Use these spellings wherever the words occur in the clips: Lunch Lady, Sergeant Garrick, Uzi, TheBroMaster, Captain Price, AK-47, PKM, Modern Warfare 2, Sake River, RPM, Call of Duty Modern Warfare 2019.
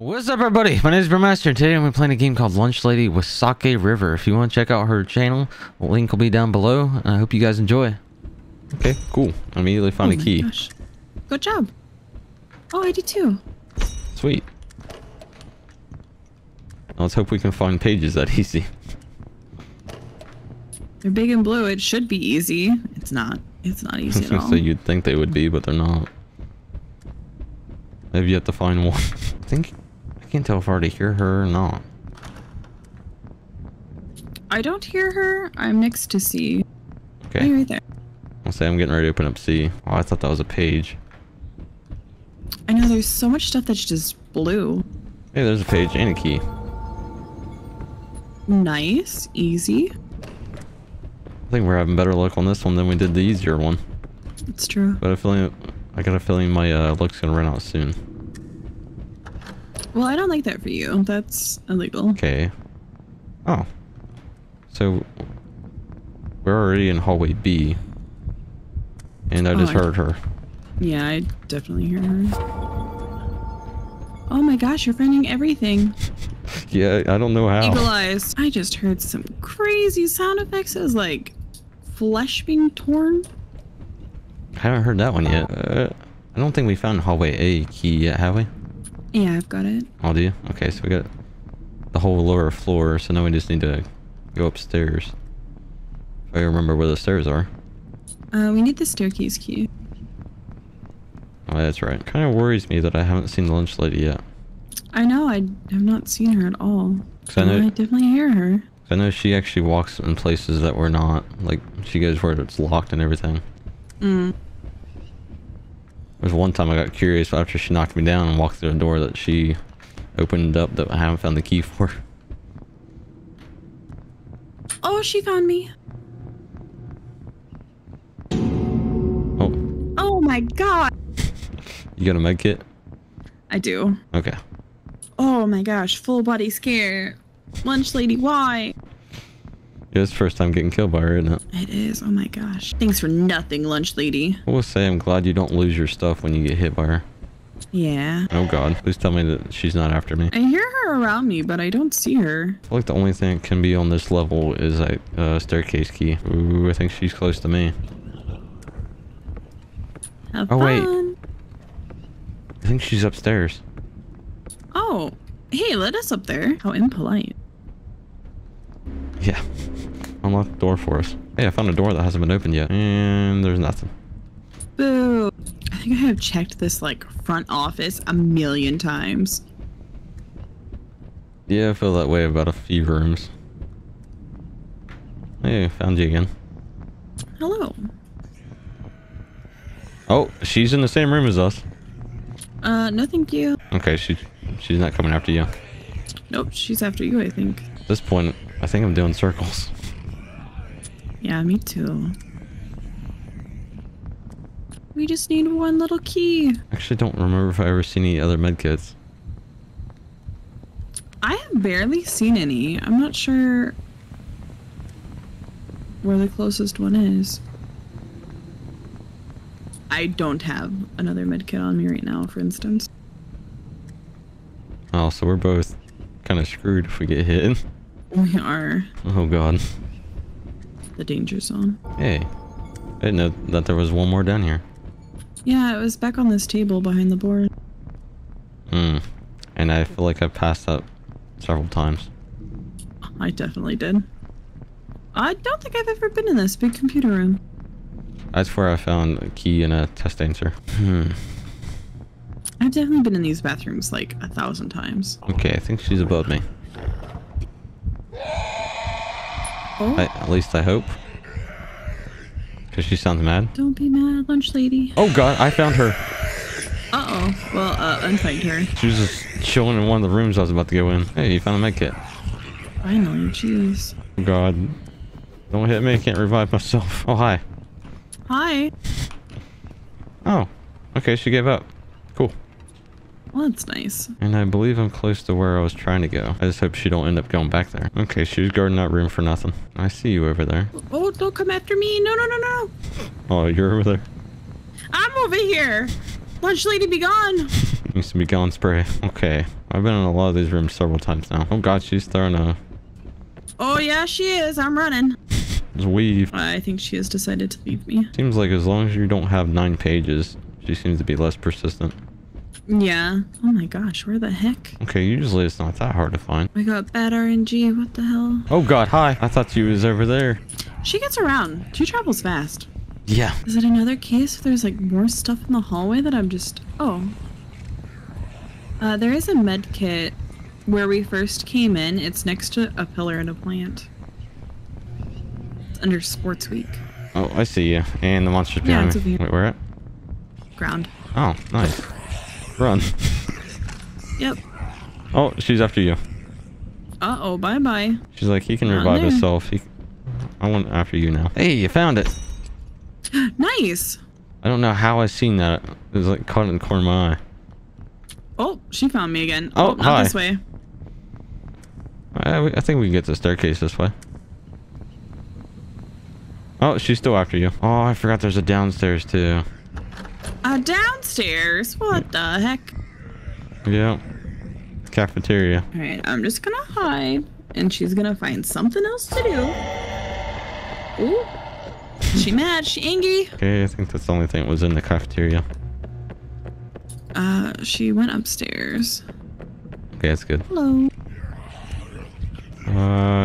What's up, everybody? My name is TheBroMaster, and today we're playing a game called Lunch Lady with Sake River. If you want to check out her channel, the link will be down below, and I hope you guys enjoy. Okay, cool. I immediately found a key. Gosh. Good job. Oh, I did too. Sweet. Let's hope we can find pages that easy. They're big and blue. It should be easy. It's not. It's not easy at all. So you'd think they would be, but they're not. I've yet to find one. I think... I can't tell if I already hear her or not. I don't hear her. I'm next to C. Okay. Hey, right there. I'll say I'm getting ready to open up C. Oh, I thought that was a page. I know, there's so much stuff that's just blue. Hey, there's a page and a key. Nice. Easy. I think we're having better luck on this one than we did the easier one. That's true. But I got a feeling my luck's gonna run out soon. Well, I don't like that for you. That's illegal. Okay. Oh. So, we're already in hallway B. And I just heard her. Yeah, I definitely heard her. Oh my gosh, you're finding everything. Yeah, I don't know how. Legalized. I just heard some crazy sound effects. It was like flesh being torn. I haven't heard that one yet. I don't think we found hallway A key yet, have we? Yeah, I've got it. Oh, do you? Okay, so we got the whole lower floor, so now we just need to go upstairs. If I remember where the stairs are. We need the staircase key. Oh, that's right. Kind of worries me that I haven't seen the lunch lady yet. I know, I have not seen her at all. I definitely hear her. I know she actually walks in places that we're not. Like, she goes where it's locked and everything. Mm. There's one time I got curious after she knocked me down and walked through a door that she opened up that I haven't found the key for. Oh, she found me. Oh. Oh my god. You got a med kit? I do. Okay. Oh my gosh, full body scare. Lunch lady, why? Yeah, it's the first time getting killed by her, isn't it? It is. Oh my gosh. Thanks for nothing, lunch lady. I will say I'm glad you don't lose your stuff when you get hit by her. Yeah. Oh god. Please tell me that she's not after me. I hear her around me, but I don't see her. I feel like the only thing that can be on this level is a staircase key. Ooh, I think she's close to me. Have fun. Wait. I think she's upstairs. Oh. Hey, let us up there. How impolite. Yeah. Unlock the door for us. Hey, I found a door that hasn't been opened yet. And there's nothing. Boo. I think I have checked this, like, front office a million times. Yeah, I feel that way about a few rooms. Hey, found you again. Hello. Oh, she's in the same room as us. No thank you. Okay, she's not coming after you. Nope, she's after you, I think. At this point, I think I'm doing circles. Yeah, me too. We just need one little key. Actually, don't remember if I ever seen any other medkits. I have barely seen any. I'm not sure where the closest one is. I don't have another medkit on me right now, for instance. Oh, so we're both kind of screwed if we get hit. We are. Oh god. The danger zone. Hey. I didn't know that there was one more down here. Yeah, it was back on this table behind the board. Hmm. And I feel like I passed up several times. I definitely did. I don't think I've ever been in this big computer room. That's where I found a key and a test answer. Hmm. I've definitely been in these bathrooms like 1,000 times. Okay, I think she's above me. Oh. At least I hope. Because she sounds mad. Don't be mad, lunch lady. Oh god, I found her. Uh-oh. Well, unfind her. She was just chilling in one of the rooms I was about to go in. Hey, you found a medkit. Finally, jeez. Oh god. Don't hit me, I can't revive myself. Oh, hi. Hi. Oh. Okay, she gave up. Cool. Well, that's nice. And I believe I'm close to where I was trying to go. I just hope she don't end up going back there. Okay, she's guarding that room for nothing. I see you over there. Oh, don't come after me. No, no, no, no. Oh, you're over there. I'm over here. Lunch lady, be gone. Needs to be gone spray. Okay. I've been in a lot of these rooms several times now. Oh god, she's throwing a... Oh yeah, she is. I'm running. Just weave. I think she has decided to leave me. Seems like as long as you don't have 9 pages, she seems to be less persistent. Yeah. Oh my gosh, where the heck? Okay, usually it's not that hard to find. I got bad RNG, what the hell? Oh god, hi. I thought she was over there. She gets around. She travels fast. Yeah. Is it another case where there's like more stuff in the hallway that I'm just... Oh. There is a med kit where we first came in. It's next to a pillar and a plant. It's under Sports Week. Oh, I see you. And the monster's behind me. Wait, where at? Ground. Oh, nice. Run. Yep. Oh, she's after you. Uh-oh, bye-bye. She's like, he can revive himself. I want after you now. Hey, you found it. Nice. I don't know how I seen that. It was like caught in the corner of my eye. Oh, she found me again. Oh, not hi. This way. I think we can get to the staircase this way. Oh, she's still after you. Oh, I forgot there's a downstairs too. Downstairs? What the heck? Yeah. Cafeteria. Alright, I'm just gonna hide. And she's gonna find something else to do. Ooh. She mad. She angry. Okay, I think that's the only thing that was in the cafeteria. She went upstairs. Okay, that's good. Hello.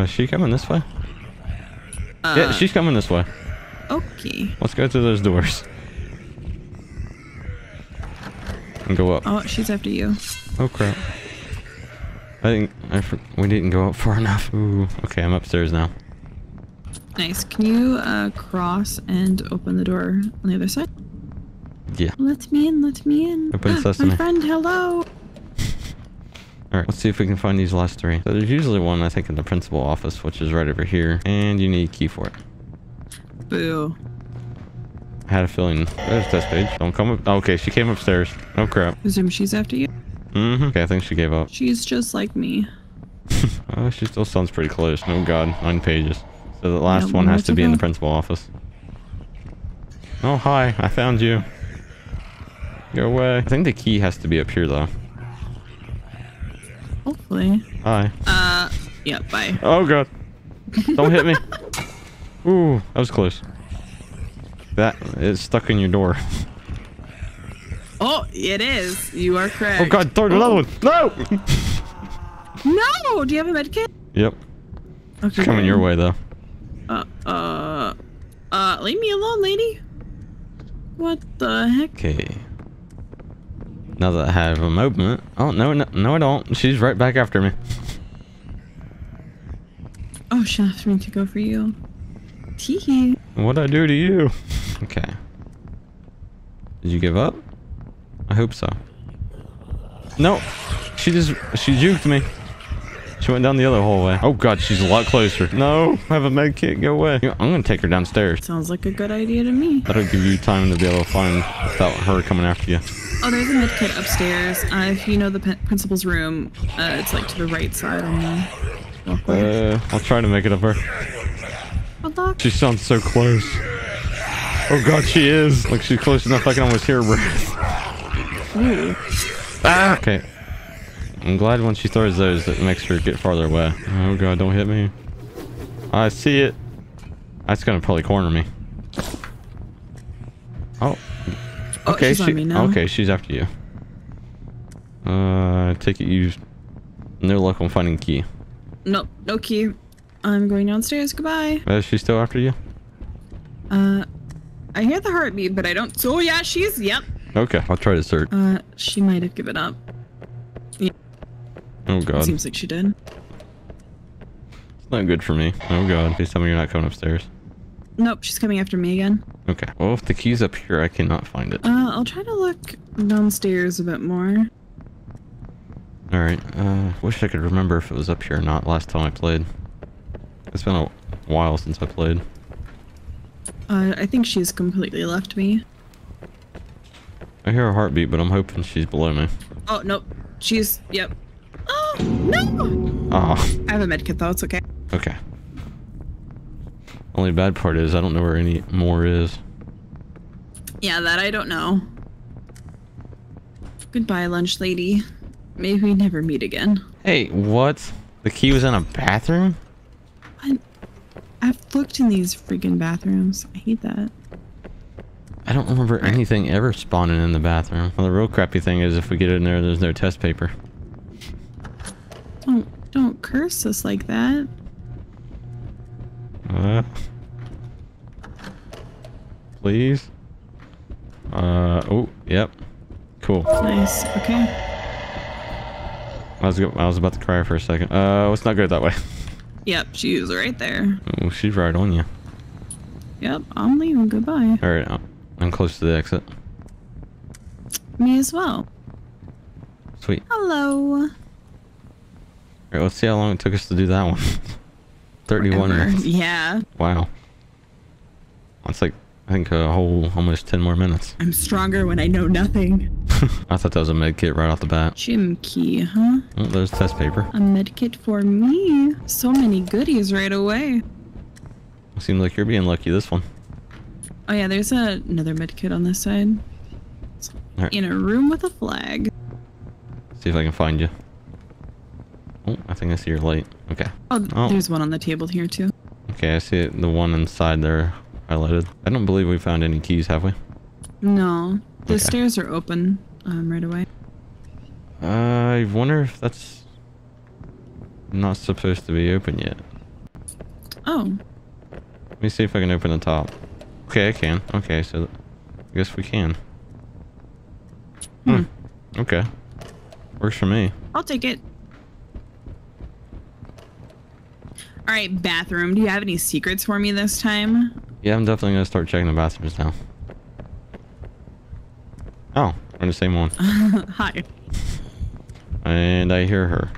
Is she coming this way? Yeah, she's coming this way. Okay. Let's go through those doors. And go up. Oh, she's after you. Oh crap! We didn't go up far enough. Ooh. Okay, I'm upstairs now. Nice. Can you cross and open the door on the other side? Yeah. Let me in. Let me in. My friend, hello. All right. Let's see if we can find these last three. So there's usually one, I think, in the principal office, which is right over here, and you need a key for it. Boo. I had a feeling. There's test page. Don't come up. Oh, okay, she came upstairs. Oh crap. Assume she's after you. Mm-hmm. Okay, I think she gave up. She's just like me. Oh, she still sounds pretty close. Oh god, 9 pages. So the last one has to be in the principal office. Oh hi, I found you. Go away. I think the key has to be up here though. Hopefully. Hi. Yeah. Bye. Oh god. Don't hit me. Ooh, that was close. That is stuck in your door. Oh, it is. You are correct. Oh god, throw another one. No! No! Do you have a med kit? Yep. Okay. It's coming your way though. Leave me alone, lady. What the heck? Okay. Now that I have a moment. Oh no, no, no, I don't. She's right back after me. Oh, she asked me to go for you. Tee hee. What'd I do to you? Okay. Did you give up? I hope so. No. She juked me. She went down the other hallway. Oh god, she's a lot closer. No. I have a med kit. Go away. I'm gonna take her downstairs. Sounds like a good idea to me. That'll give you time to be able to find without her coming after you. Oh, there's a med kit upstairs. If you know the principal's room, it's like to the right side on the walkway. I'll try to make it up her. She sounds so close. Oh god, she is. Like she's close enough I can almost hear her breath. Ooh. Ah! Okay. I'm glad when she throws those it makes her get farther away. Oh god, don't hit me. I see it. That's gonna probably corner me. Oh. Okay, she's on me now. Okay, she's after you. Take it you no luck on finding key. Nope, no key. I'm going downstairs. Goodbye. Is she still after you? I hear the heartbeat, but I don't. Oh yeah, she's. Yep. Okay, I'll try to search. She might have given up. Yeah. Oh god. Seems like she did. It's not good for me. Oh god. Please tell me you're not coming upstairs. Nope, she's coming after me again. Okay. Well, if the key's up here, I cannot find it. I'll try to look downstairs a bit more. All right. Wish I could remember if it was up here or not last time I played. It's been a while since I played. I think she's completely left me. I hear a heartbeat, but I'm hoping she's below me. Oh, nope. She's... Yep. Oh, no! Oh. I have a medkit, though. It's okay. Okay. Only bad part is I don't know where any more is. Yeah, that I don't know. Goodbye, lunch lady. May we never meet again. Hey, what? The key was in a bathroom? I've looked in these freaking bathrooms. I hate that. I don't remember anything ever spawning in the bathroom. Well, the real crappy thing is if we get in there, there's no test paper. Don't curse us like that. Please. Oh, yep. Cool. Nice. Okay. I was about to cry for a second. Let's not go that way. Yep, she was right there. Oh, she's right on you. Yep, I'm leaving. Goodbye. All right. I'm close to the exit. Me as well. Sweet. Hello. All right, let's see how long it took us to do that one. 31 Forever. Minutes. Yeah. Wow. That's like, I think a whole almost 10 more minutes. I'm stronger when I know nothing. I thought that was a med kit right off the bat. Gym key, huh? Oh, there's test paper. A med kit for me. So many goodies right away. Seems like you're being lucky this one. Oh yeah, there's another medkit on this side. Right. In a room with a flag. See if I can find you. Oh, I think I see your light. Okay. Oh, there's one on the table here too. Okay, I see it, the one inside there highlighted. I don't believe we found any keys, have we? No. The stairs are open right away. I wonder if that's not supposed to be open yet. Oh. Let me see if I can open the top. Okay, I can. Okay, so I guess we can. Okay. Works for me. I'll take it. All right, bathroom. Do you have any secrets for me this time? Yeah, I'm definitely going to start checking the bathrooms now. Oh, we're in the same one. Hi. And I hear her.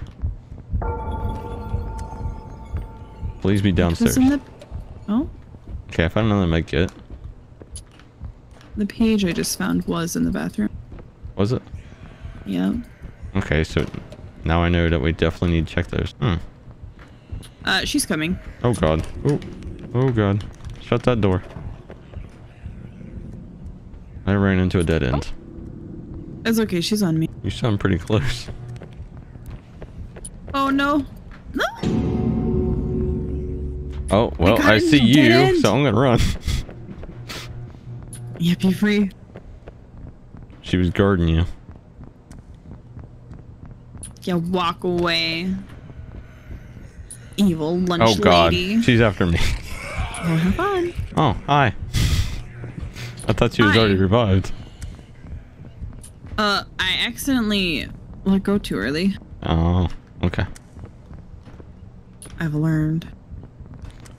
Please be downstairs. Oh. Okay, I found another med kit. The page I just found was in the bathroom. Was it? Yeah. Okay, so now I know that we definitely need to check those. She's coming. Oh god. Oh god. Shut that door. I ran into a dead end. Oh. It's okay, she's on me. You sound pretty close. Oh no. No! Oh, well, I see you, so I'm gonna run. Yep, you're free. She was guarding you. Yeah, walk away. Evil lunch lady. Oh, God. She's after me. Well, have fun. Oh, hi. I thought she was already revived. I accidentally let go too early. Oh, okay. I've learned.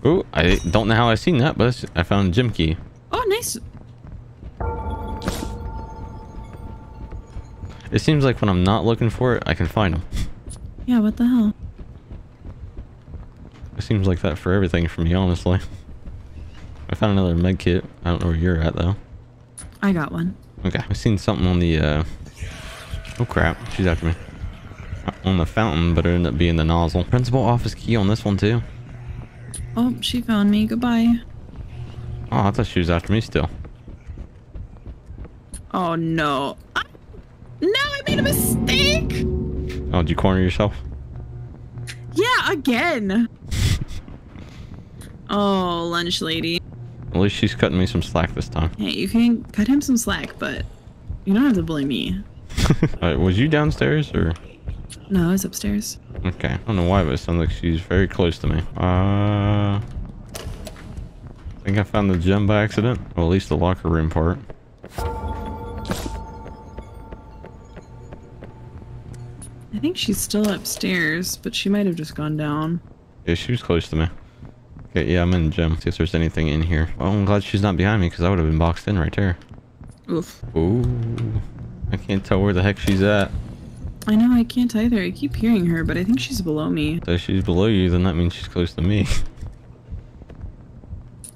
Ooh, I don't know how I seen that, but I found a gym key. Oh, nice. It seems like when I'm not looking for it, I can find them. Yeah, what the hell? It seems like that for everything for me, honestly. I found another med kit. I don't know where you're at, though. I got one. Okay, I seen something on the... Oh, crap. She's after me. On the fountain, but it ended up being the nozzle. Principal office key on this one, too. Oh, she found me. Goodbye. Oh, I thought she was after me still. Oh, no. No, I made a mistake. Oh, did you corner yourself? Yeah, again. Oh, lunch lady. At least she's cutting me some slack this time. Hey, you can cut him some slack, but you don't have to blame me. All right, was you downstairs or? No, I was upstairs. Okay. I don't know why, but it sounds like she's very close to me. I think I found the gym by accident. Well, at least the locker room part. I think she's still upstairs, but she might have just gone down. Yeah, she was close to me. Okay, yeah, I'm in the gym. See if there's anything in here. Oh, I'm glad she's not behind me because I would have been boxed in right there. Oof. Ooh. I can't tell where the heck she's at. I know, I can't either. I keep hearing her, but I think she's below me. So if she's below you, then that means she's close to me.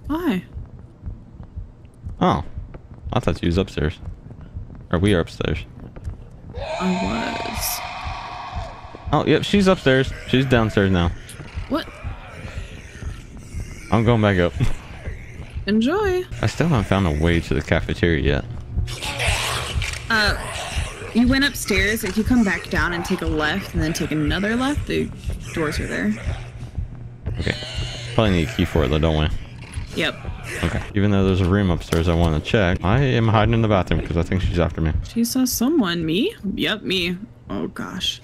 Why? Oh. I thought she was upstairs. Or we are upstairs. I was. Oh, yep, she's upstairs. She's downstairs now. What? I'm going back up. Enjoy. I still haven't found a way to the cafeteria yet. You went upstairs. If you come back down and take a left and then take another left, the doors are there. Okay. Probably need a key for it though, don't we? Yep. Okay. Even though there's a room upstairs I want to check, I am hiding in the bathroom because I think she's after me. She saw someone. Me? Yep, me. Oh gosh.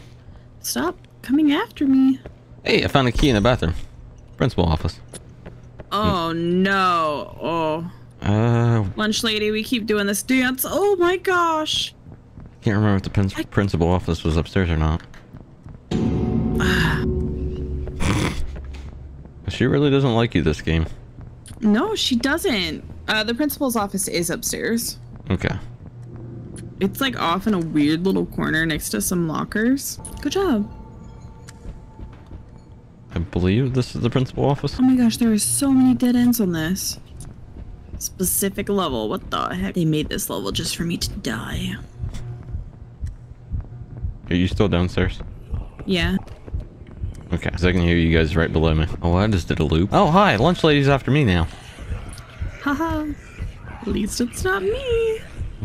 Stop coming after me. Hey, I found a key in the bathroom. Principal office. Oh no. Oh. Lunch Lady, we keep doing this dance. Oh my gosh. Can't remember if the principal office was upstairs or not. She really doesn't like you this game. No, she doesn't. The principal's office is upstairs. Okay. It's like off in a weird little corner next to some lockers. Good job. I believe this is the principal office. Oh my gosh, there are so many dead ends on this specific level. What the heck? They made this level just for me to die. Are you still downstairs? Yeah. Okay, so I can hear you guys right below me. Oh, I just did a loop. Oh, hi. Lunch Lady's after me now. Haha. At least it's not me.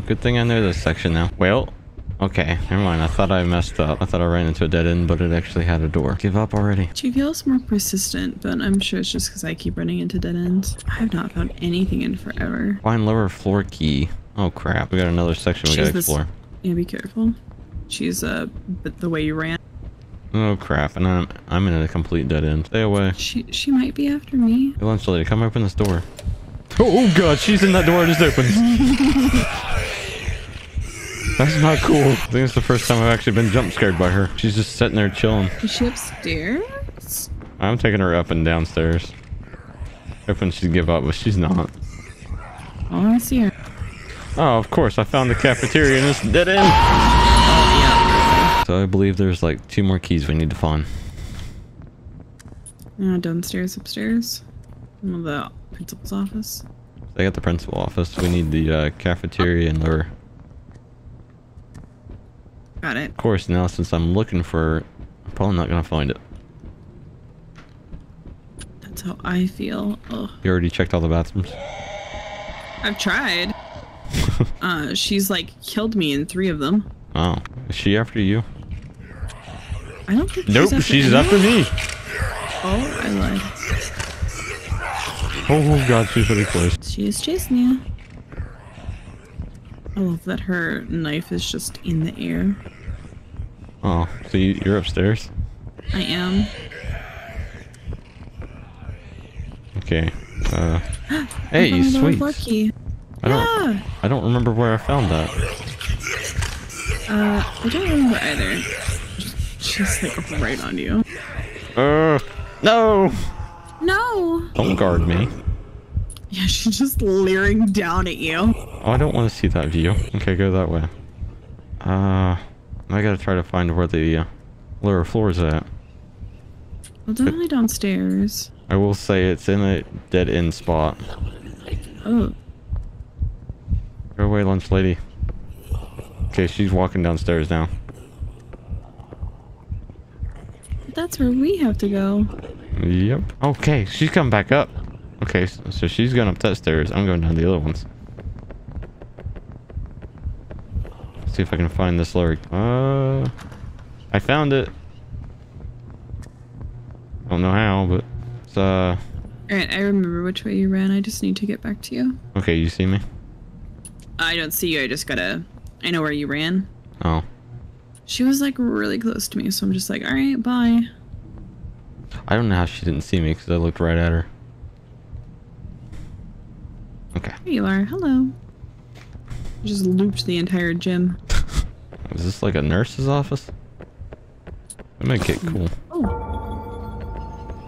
Good thing I know this section now. Well, okay. Never mind. I thought I messed up. I thought I ran into a dead end, but it actually had a door. Give up already. She feels more persistent, but I'm sure it's just because I keep running into dead ends. I have not found anything in forever. Find lower floor key. Oh, crap. We got another section we gotta explore. Yeah, be careful. She's the way you ran. Oh crap! And I'm in a complete dead end. Stay away. She might be after me. Hey, Lunch Lady, come open this door. Oh god, she's in that door I just opened. That's not cool. I think it's the first time I've actually been jump scared by her. She's just sitting there chilling. Is she upstairs? I'm taking her up and downstairs. Hoping she'd give up, but she's not. Oh, I see her. Oh, of course. I found the cafeteria in this dead end. So I believe there's like 2 more keys we need to find. Downstairs, upstairs, the principal's office. They got the principal office. We need the cafeteria and lure. Got it. Of course, now since I'm looking for, I'm probably not gonna find it. That's how I feel. Ugh. You already checked all the bathrooms. I've tried. She's like killed me in 3 of them. Oh, is she after you? I don't think nope, she's after me. Oh, I lied. Oh god, she's really close. She's chasing you. I love that her knife is just in the air. Oh, so you're upstairs? I am. Okay. Hey, sweet. I don't remember where I found that. I don't remember either. She's like right on you. No! No! Don't guard me. Yeah, she's just leering down at you. Oh, I don't want to see that view. Okay, go that way. I gotta try to find where the lower floor is at. Well, definitely downstairs. I will say it's in a dead end spot. Oh. Go away, Lunch Lady. Okay, she's walking downstairs now. That's where we have to go. Yep. Okay, she's coming back up. Okay, so she's going up that stairs. I'm going down the other ones. Let's see if I can find this lurk. I found it. Don't know how, but it's Alright, I remember which way you ran. I just need to get back to you. Okay, you see me? I don't see you. I just gotta... I know where you ran. Oh. She was like really close to me, so I'm just like, all right, bye. I don't know how she didn't see me because I looked right at her. Okay. Here you are. Hello. I just looped the entire gym. Is this like a nurse's office? That might get cool. Oh.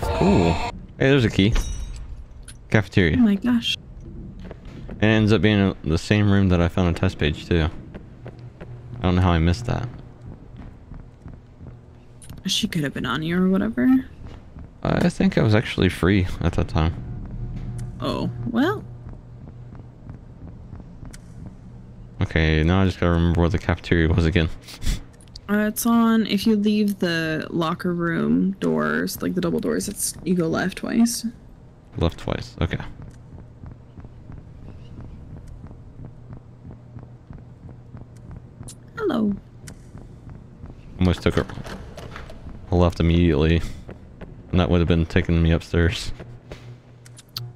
Cool. Hey, there's a key. Cafeteria. Oh my gosh. It ends up being the same room that I found a test page too. I don't know how I missed that. She could have been on you or whatever. I think I was actually free at that time. Oh, well. Okay, now I just gotta remember where the cafeteria was again. It's on, if you leave the locker room doors, like the double doors, it's you go left twice. Left twice, okay. Almost took a left immediately. And that would have been taking me upstairs.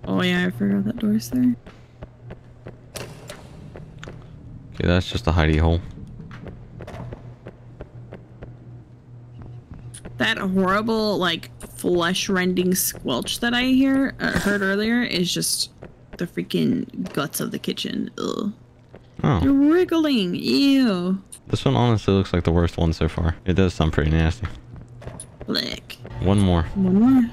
Oh yeah, I forgot that door's there. Okay, that's just a hidey hole. That horrible, like, flesh-rending squelch that I heard earlier is just the freaking guts of the kitchen. Ugh. Oh. They're wriggling. Ew. This one honestly looks like the worst one so far. It does sound pretty nasty. Lick. One more. One more.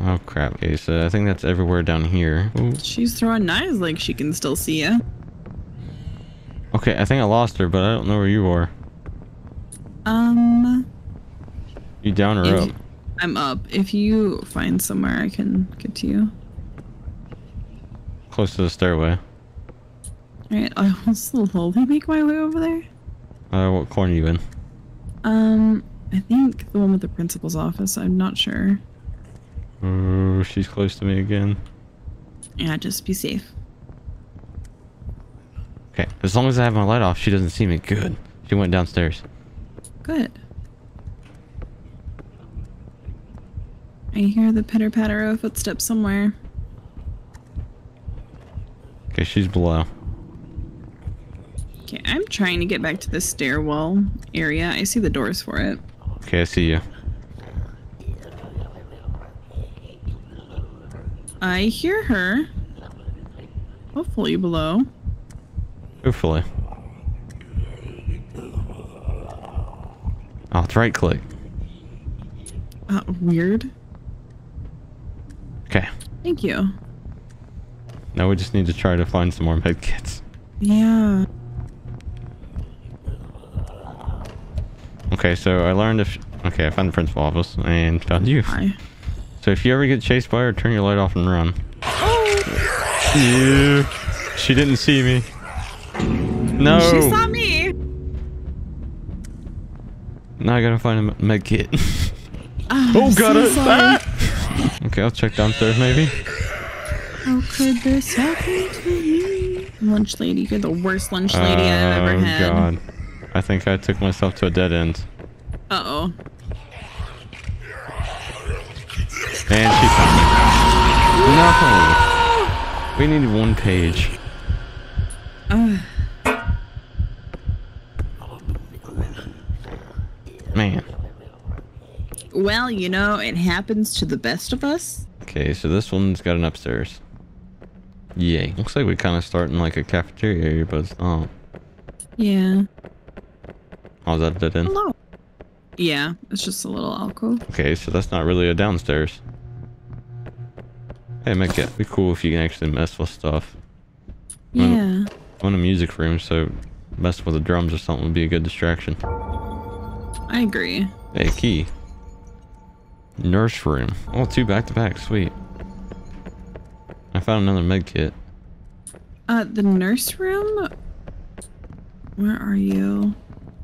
Oh, crap. Okay, so I think that's everywhere down here. Ooh. She's throwing knives like she can still see ya. Okay, I think I lost her, but I don't know where you are. You down or up? I'm up. If you find somewhere I can get to you. Close to the stairway. Alright, I will slowly make my way over there. What corner are you in? I think the one with the principal's office. I'm not sure. Oh, she's close to me again. Yeah, just be safe. Okay, as long as I have my light off, she doesn't see me. Good. She went downstairs. Good. I hear the pitter-patter of footsteps somewhere. Okay, she's below. Okay, I'm trying to get back to the stairwell area. I see the doors for it. Okay, I see you. I hear her. Hopefully below. Hopefully. Oh, it's right click. Weird. Okay. Thank you. Now we just need to try to find some more med kits. Yeah. Okay, so I learned if... Okay, I found the principal office and found you. Hi. So if you ever get chased by her, turn your light off and run. Oh! Ew. She didn't see me. No! She saw me! Now I gotta find a med kit. Oh, got it! So ah! Okay, I'll check downstairs maybe. How could this happen to you? Lunch lady, you're the worst lunch lady I've ever had. Oh god. I think I took myself to a dead end. Uh-oh. And she found me. No! We need one page. Man. Well, you know, it happens to the best of us. Okay, so this one's got an upstairs. Yay. Looks like we kind of start in like a cafeteria area, but it's not. Yeah. Oh, is that dead end? Hello. Yeah, it's just a little alcove. Okay, so that's not really a downstairs. Hey, make it be cool if you can actually mess with stuff. Yeah. I'm in a music room, so mess with the drums or something would be a good distraction. I agree. Hey, key. Nurse room. Oh, two back-to-back. Sweet. I found another med kit. The nurse room? Where are you?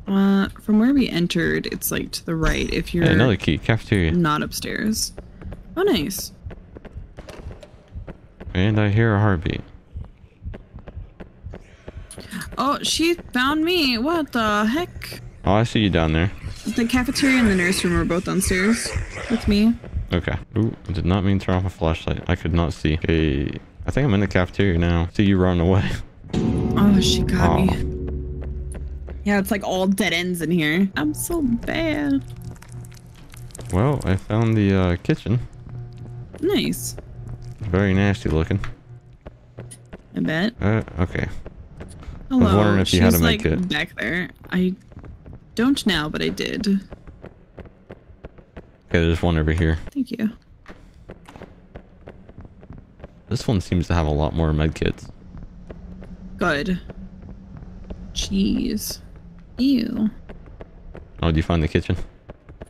From where we entered, it's like to the right if you're... Hey, another key. Cafeteria. Not upstairs. Oh, nice. And I hear a heartbeat. Oh, she found me. What the heck? Oh, I see you down there. The cafeteria and the nurse room are both downstairs with me. Okay. Ooh, I did not mean to turn off a flashlight. I could not see. Hey, I think I'm in the cafeteria now. See you run away. Oh, she got me. Yeah, it's like all dead ends in here. I'm so bad. Well, I found the kitchen. Nice. Very nasty looking. I bet. Okay. Hello. I was wondering if you had to make it. Back there. I don't now, but I did. Okay, there's one over here. Thank you. This one seems to have a lot more med kits. Good. Cheese. Ew. Oh, did you find the kitchen?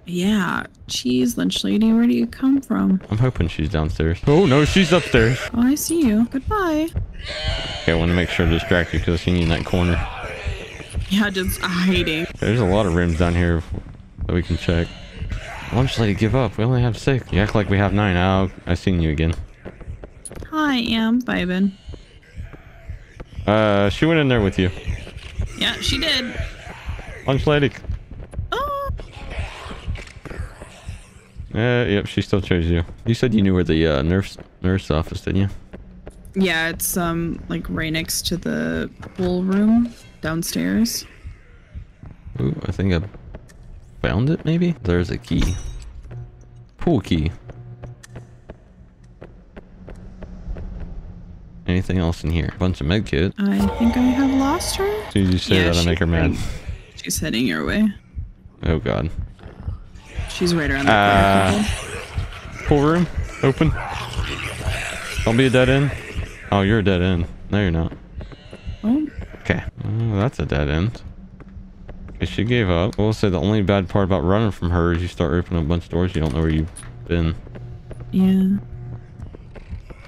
Yeah. Cheese, lunch lady, where do you come from? I'm hoping she's downstairs. Oh, no, she's upstairs. Oh, I see you. Goodbye. Okay, I want to make sure to distract you because I seen you in that corner. Yeah, just hiding. There's a lot of rooms down here that we can check. Lunch lady, give up. We only have 6. You act like we have 9. Oh, I seen you again. Hi, I'm vibing. She went in there with you. Yeah, she did. Lunch Lady. Oh. Yep, she still chose you. You said you knew where the nurse office, didn't you? Yeah, it's like right next to the pool room downstairs. Ooh, I think I found it. Maybe there's a key. Pool key. Anything else in here? Bunch of med kit. I think I have lost her. As soon as you say that, I make her mad. She's heading your way. Oh god. She's right around the corner. Pool room, open. Don't be a dead end. Oh, you're a dead end. No, you're not. Oh. Okay. Oh, that's a dead end. Okay, she gave up. I will say the only bad part about running from her is you start opening a bunch of doors you don't know where you've been. Yeah.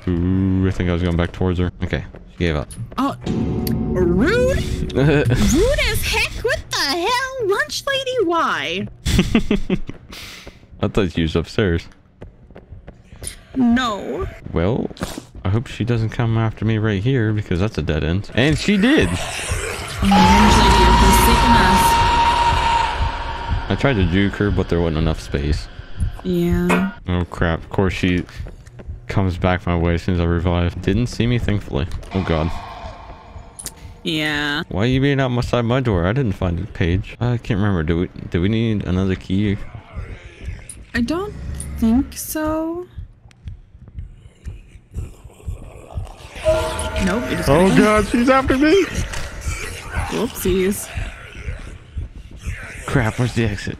Ooh, I think I was going back towards her. Okay, she gave up. Oh, rude! Rude as heck! What the hell? Lunch Lady, why? I thought she was upstairs. No. Well, I hope she doesn't come after me right here, because that's a dead end. And she did! Oh, Lunch Lady, you're forsaking us. I tried to juke her, but there wasn't enough space. Yeah. Oh, crap. Of course she... comes back my way as soon as I revive. Didn't see me, thankfully. Oh god. Yeah. Why are you being outside my door? I didn't find the page. I can't remember. Do we need another key? I don't think so. Nope. Oh god, she's after me. Whoopsies. Crap. Where's the exit?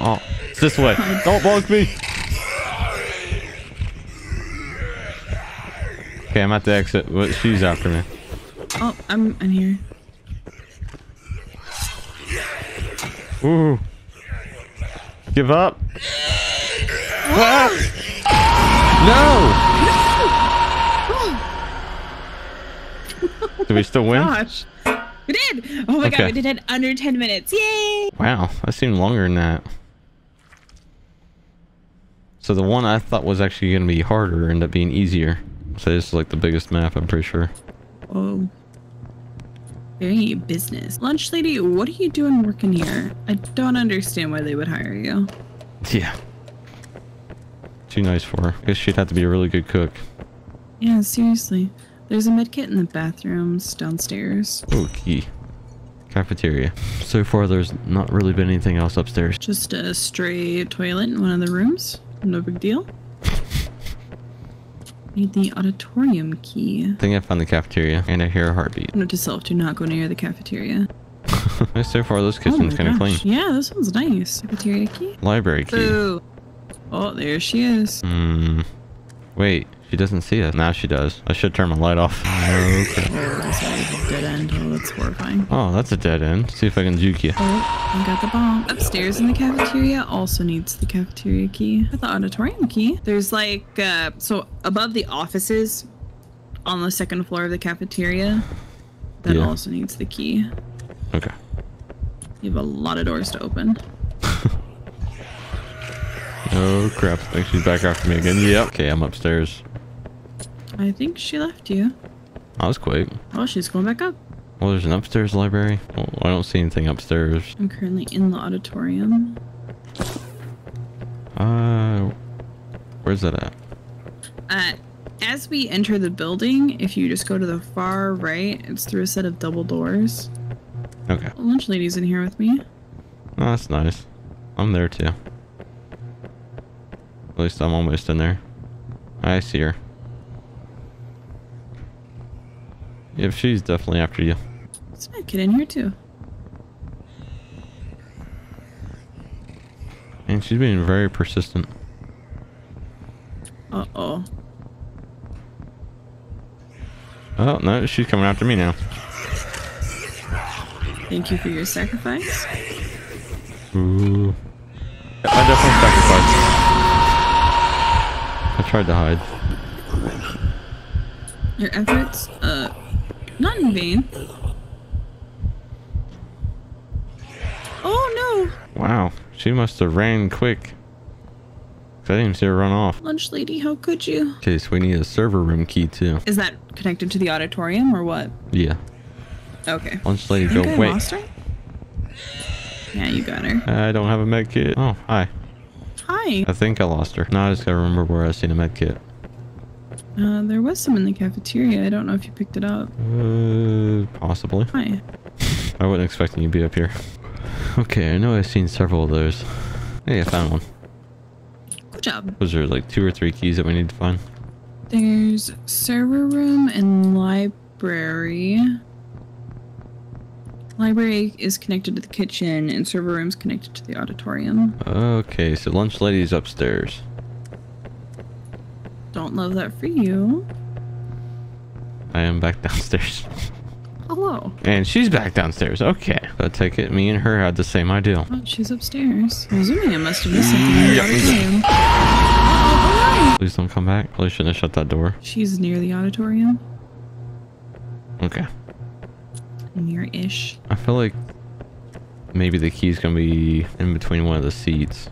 Oh, it's this way. Don't block me. Okay, I'm at the exit, but she's after me. Oh, I'm in here. Ooh. Give up. What? No! No! Did we still win? Gosh. We did! Oh my god, we did it in under 10 minutes. Yay! Wow, that seemed longer than that. So the one I thought was actually going to be harder ended up being easier. So this is like the biggest map, I'm pretty sure. Oh. There ain't business. Lunch Lady, what are you doing working here? I don't understand why they would hire you. Yeah. Too nice for her. I guess she'd have to be a really good cook. Yeah, seriously. There's a medkit in the bathrooms downstairs. Okay. Cafeteria. So far, there's not really been anything else upstairs. Just a stray toilet in one of the rooms. No big deal. Need the auditorium key. I think I found the cafeteria and I hear a heartbeat. Note to self, do not go near the cafeteria. So far, this kitchen's kind of clean. Yeah, this one's nice. Cafeteria key? Library key. Ooh. Oh, there she is. Hmm. Wait, she doesn't see us. Now she does. I should turn my light off. Okay. Oh, I'm sorry. Dead end. Oh, that's horrifying. Oh, that's a dead end. Let's see if I can juke you. Oh, I got the bomb. Upstairs in the cafeteria also needs the cafeteria key. With the auditorium key. There's like, so above the offices on the second floor of the cafeteria, that also needs the key. Okay. You have a lot of doors to open. Oh crap, I think she's back after me again. Yep. Okay, I'm upstairs. I think she left you. I was quick. Oh, she's going back up. Well, there's an upstairs library. Oh, I don't see anything upstairs. I'm currently in the auditorium. Where's that at? As we enter the building, if you just go to the far right, it's through a set of double doors. Okay. Lunch Lady's in here with me. Oh, that's nice. I'm there too. At least I'm almost in there. I see her. Yep, she's definitely after you. Let's get in here too. And she's being very persistent. Uh-oh. Oh, no, she's coming after me now. Thank you for your sacrifice. Ooh. I definitely sacrificed. I tried to hide. Your efforts, not in vain. Oh no! Wow, she must have ran quick. I didn't even see her run off. Lunch Lady, how could you? Okay, so we need a server room key too. Is that connected to the auditorium or what? Yeah. Okay. Lunch Lady, go away. Yeah, you got her. I don't have a med kit. Oh, hi. Hi. I think I lost her. Now I just gotta remember where I seen a med kit. There was some in the cafeteria. I don't know if you picked it up. Possibly. Hi. I wasn't expecting you to be up here. Okay, I know I've seen several of those. Hey, I found one. Good job. Those are like 2 or 3 keys that we need to find. There's server room and library. Library is connected to the kitchen and server room's connected to the auditorium. Okay, so Lunch Lady's upstairs. Don't love that for you. I am back downstairs. Hello. And she's back downstairs. Okay. I take it me and her had the same idea. Oh, she's upstairs. I'm assuming I must have missed something. Oh, please don't come back. Probably shouldn't have shut that door. She's near the auditorium. Okay. Near-ish. I feel like maybe the key's gonna be in between one of the seats.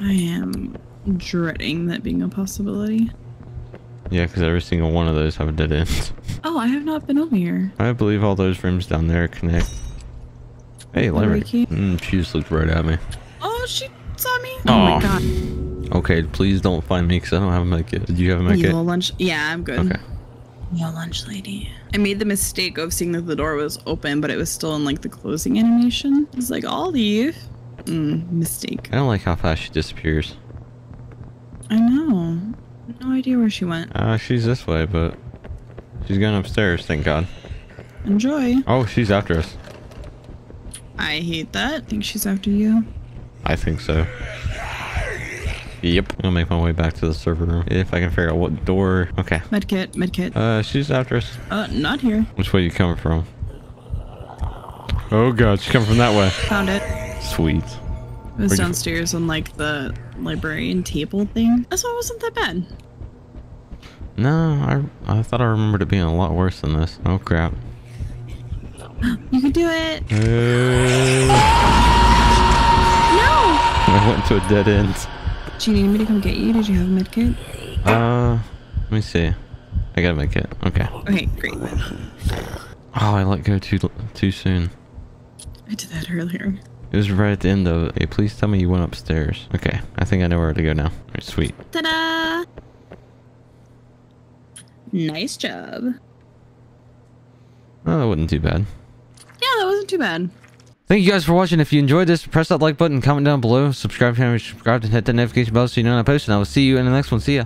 I am dreading that being a possibility. Yeah, because every single one of those have a dead end. Oh, I have not been over here. I believe all those rooms down there connect. Hey, Larry. She just looked right at me. Oh, she saw me. Oh, my God. Okay, please don't find me because I don't have a med kit. Did you have a med kit? Lunch. Yeah, I'm good. Okay. Yo, Lunch Lady. I made the mistake of seeing that the door was open, but it was still in like the closing animation. It's like, I'll leave. Mistake. I don't like how fast she disappears. I know. No idea where she went. She's this way, but she's going upstairs, thank God. Enjoy. Oh, she's after us. I hate that. I think she's after you. I think so. Yep. I'm gonna make my way back to the server room. If I can figure out what door. Okay. Medkit, medkit. She's after us. Not here. Which way are you coming from? Oh God, she's coming from that way. Found it. Sweet. It was downstairs on like the librarian table thing. That's why it wasn't that bad. No, I thought I remembered it being a lot worse than this. Oh crap. You can do it. No! I went to a dead end. Do you need me to come get you? Did you have a med kit? Let me see. I got a med kit. Okay. Okay, great. Oh, I let go too soon. I did that earlier. It was right at the end of it. Hey, please tell me you went upstairs. Okay, I think I know where to go now. All right, sweet. Ta-da! Nice job. Oh, that wasn't too bad. Yeah, that wasn't too bad. Thank you guys for watching. If you enjoyed this, press that like button, comment down below, subscribe to hit that notification bell so you know when I post, and I will see you in the next one. See ya.